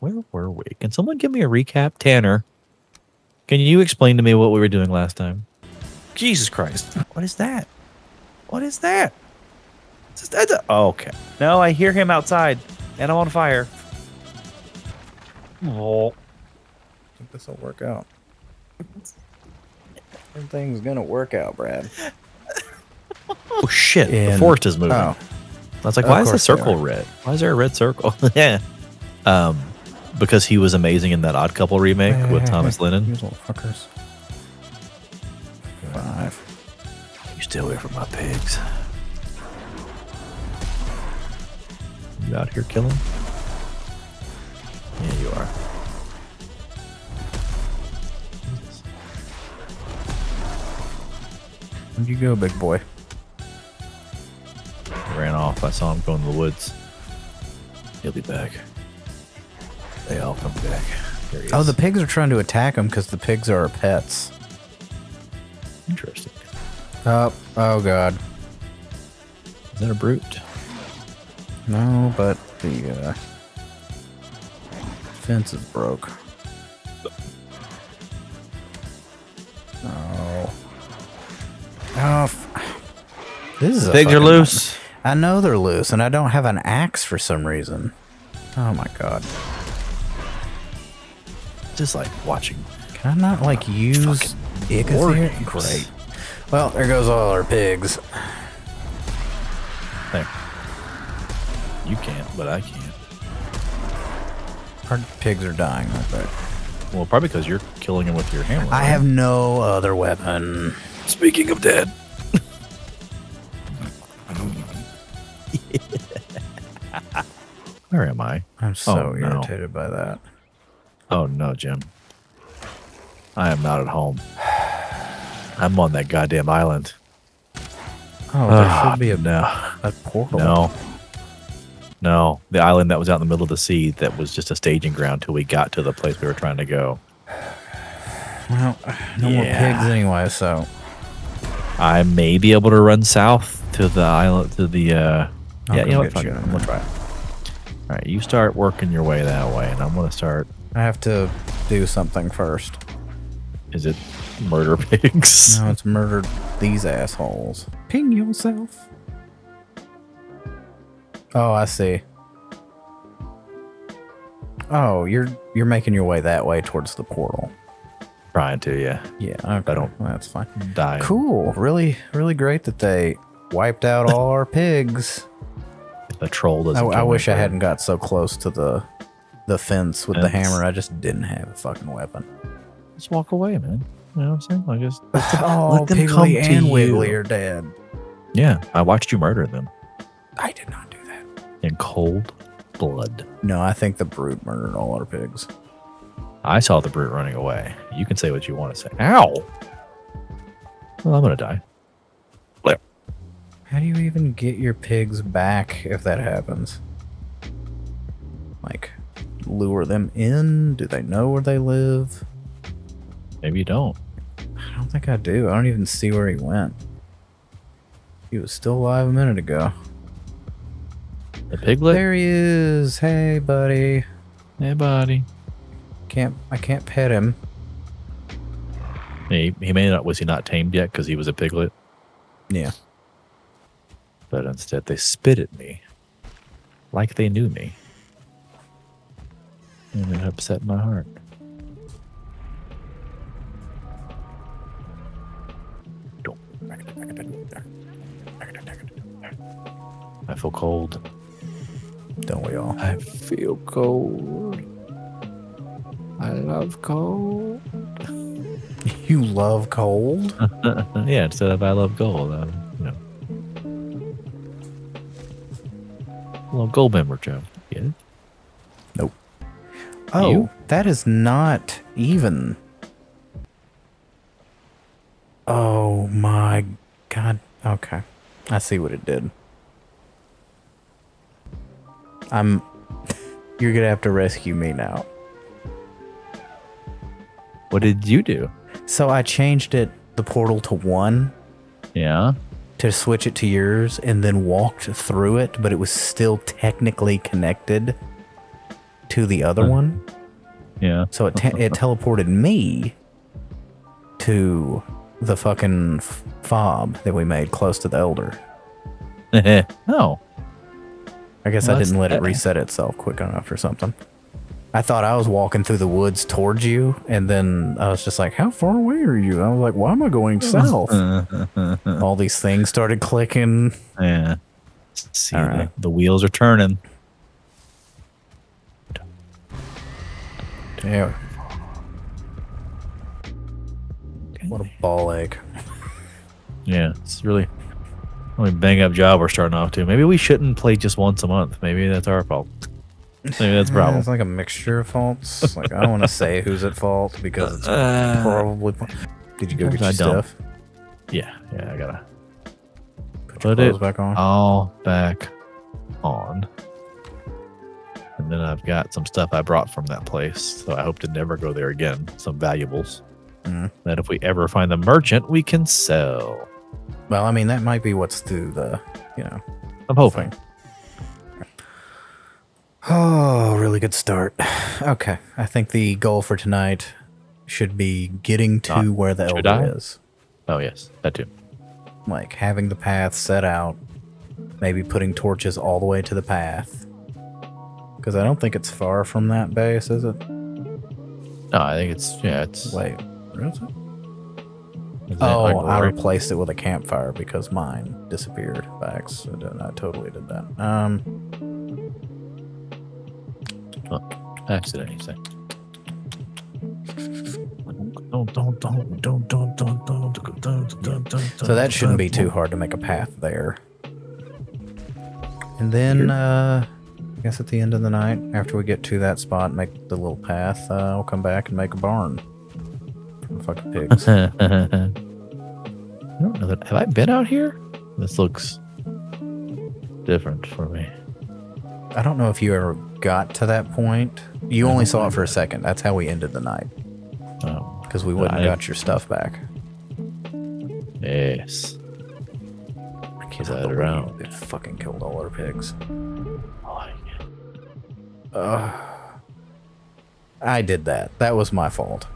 Where were we? Can someone give me a recap? Tanner, can you explain to me what we were doing last time? Jesus Christ. What is that? What is that? Okay. No, I hear him outside, and I'm on fire. Oh. I think this will work out. Everything's going to work out, Brad. Oh, shit. The forest is moving. Oh. I was like, why is the circle red? Why is there a red circle? Yeah. Because he was amazing in that Odd Couple remake with Thomas Lennon. You little fuckers. Five. You stay away from my pigs. You out here killing? Yeah, you are. Where'd you go, big boy? I ran off. I saw him go in the woods. He'll be back. They all come back. Here he is. Oh, the pigs are trying to attack him because the pigs are our pets. Interesting. Oh, God. Is that a brute? No, but the fence is broke. Oh. Oh. This is pigs are loose. I know they're loose, and I don't have an axe for some reason. Oh, my God. Just like watching. Can I not like use Igazir? Great. Well, there goes all our pigs. There. You can't, but I can. Our pigs are dying, I think. Well, probably because you're killing them with your hammer. I have no other weapon. Speaking of dead. Where am I? I'm so irritated by that. Oh no, Jim. I am not at home. I'm on that goddamn island. Oh, there should be a portal. No. No. The island that was out in the middle of the sea that was just a staging ground till we got to the place we were trying to go. Well, no more pigs anyway, so I may be able to run south to the island to the yeah, you know what? I'm gonna try it. Alright, you start working your way that way and I'm gonna start. I have to do something first. Is it murder pigs? No, it's murder these assholes. Ping yourself. Oh, I see. Oh, you're making your way that way towards the portal. Trying to, yeah. Yeah, okay. Well, that's fine. Die. Cool. Really, really great that they wiped out all our pigs. The troll doesn't. I wish I hadn't got so close to the fence with the hammer. I just didn't have a fucking weapon. Just walk away, man. You know what I'm saying? Like just let them come to you. Wiggly are dead. Yeah, I watched you murder them. I did not do that. In cold blood. No, I think the brute murdered all our pigs. I saw the brute running away. You can say what you want to say. Ow! Well, I'm gonna die. How do you even get your pigs back if that happens? Like, lure them in? Do they know where they live? Maybe you don't. I don't think I do. I don't even see where he went. He was still alive a minute ago. The piglet? There he is. Hey, buddy. Hey, buddy. I can't pet him. He may not. Was he not tamed yet because he was a piglet? Yeah. But instead, they spit at me like they knew me. And it upset my heart. I feel cold. Don't we all? I feel cold. I love cold. You love cold? Yeah, instead of I love gold. A little gold member, Joe. Get it? Nope. Oh, that is not even. Oh my God. Okay. I see what it did. You're going to have to rescue me now. What did you do? So I changed the portal to 1. Yeah. To switch it to yours and then walked through it, but it was still technically connected. to the other one. Yeah. So it teleported me to the fucking fob that we made close to the Elder. Oh. I guess I didn't let it reset itself quick enough or something. I thought I was walking through the woods towards you, and then I was just like, how far away are you? I was like, why am I going south? All these things started clicking. Yeah. See, the wheels are turning. Yeah. What a ball ache. Yeah, it's really bang up job we're starting off to. Maybe we shouldn't play just once a month. Maybe that's our fault. Maybe that's a problem. It's like a mixture of faults. Like, I don't want to say who's at fault because it's probably. Did you go get your stuff? Yeah, I gotta put it back on. All back on. And then I've got some stuff I brought from that place, so I hope to never go there again. Some valuables that if we ever find the merchant, we can sell. Well, I mean, that might be what's through the, you know. I'm hoping. Oh, really good start. Okay, I think the goal for tonight should be getting to where the Elder is. Oh, yes, that too. Like, having the path set out, maybe putting torches all the way to the path. Because I don't think it's far from that base, is it? No, I think it's, yeah, it's... Wait, where is it? Oh, I replaced it with a campfire because mine disappeared by accident. I totally did that. Accident, you say. So that shouldn't be too hard to make a path there. And then, I guess at the end of the night, after we get to that spot, make the little path, we'll come back and make a barn. For fucking pigs. I don't know that. Have I been out here? This looks different for me. I don't know if you ever got to that point. You only saw it for a second. That's how we ended the night. Oh. Because we wouldn't have got your stuff back. Yes. I can't around. They fucking killed all our pigs. I did that. That was my fault.